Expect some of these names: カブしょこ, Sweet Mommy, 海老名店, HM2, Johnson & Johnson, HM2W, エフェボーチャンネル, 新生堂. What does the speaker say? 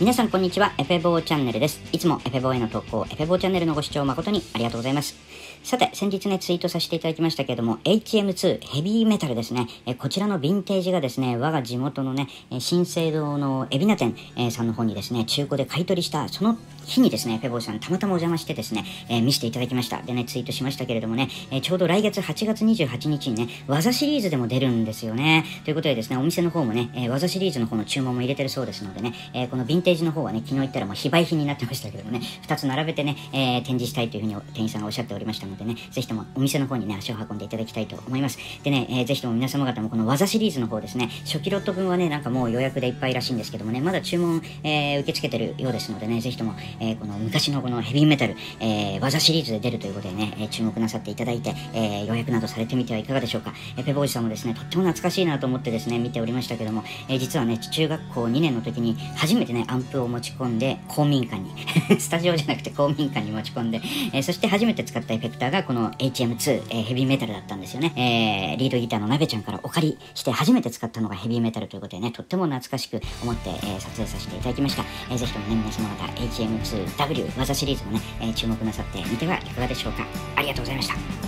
皆さんこんにちは、エフェボーチャンネルです。いつもエフェボーへの投稿、エフェボーチャンネルのご視聴誠にありがとうございます。さて、先日ね、ツイートさせていただきましたけれども、HM2 ヘビーメタルですね。こちらのヴィンテージがですね、我が地元のね、新生堂の海老名店さんの方にですね、中古で買い取りした、その日にですね、エフェボーさんたまたまお邪魔してですね、見せていただきました。でね、ツイートしましたけれどもね、ちょうど来月8月28日にね、技シリーズでも出るんですよね。ということでですね、お店の方もね、技シリーズの方の注文も入れてるそうですのでね、このヴィンテージの方はね、昨日行ったらもう非売品になってましたけどもね、2つ並べてね、展示したいというふうに店員さんがおっしゃっておりましたのでね、ぜひともお店の方にね、足を運んでいただきたいと思います。でね、ぜひとも皆様方もこの技シリーズの方ですね、初期ロット分はね、なんかもう予約でいっぱいらしいんですけどもね、まだ注文、受け付けてるようですのでね、ぜひとも、この昔のこのヘビーメタル、技シリーズで出るということでね、注目なさっていただいて、予約などされてみてはいかがでしょうか。ペボージさんもですね、とっても懐かしいなと思ってですね、見ておりましたけども、実はね、中学校2年の時に初めてね、アンプを持ち込んで公民館にスタジオじゃなくて公民館に持ち込んで、そして初めて使ったエフェクターがこの HM2、ヘビーメタルだったんですよね。リードギターのなべちゃんからお借りして初めて使ったのがヘビーメタルということでね、とっても懐かしく思って、撮影させていただきました。ぜひともね、皆様方 HM2W 技シリーズもね、注目なさってみてはいかがでしょうか。ありがとうございました。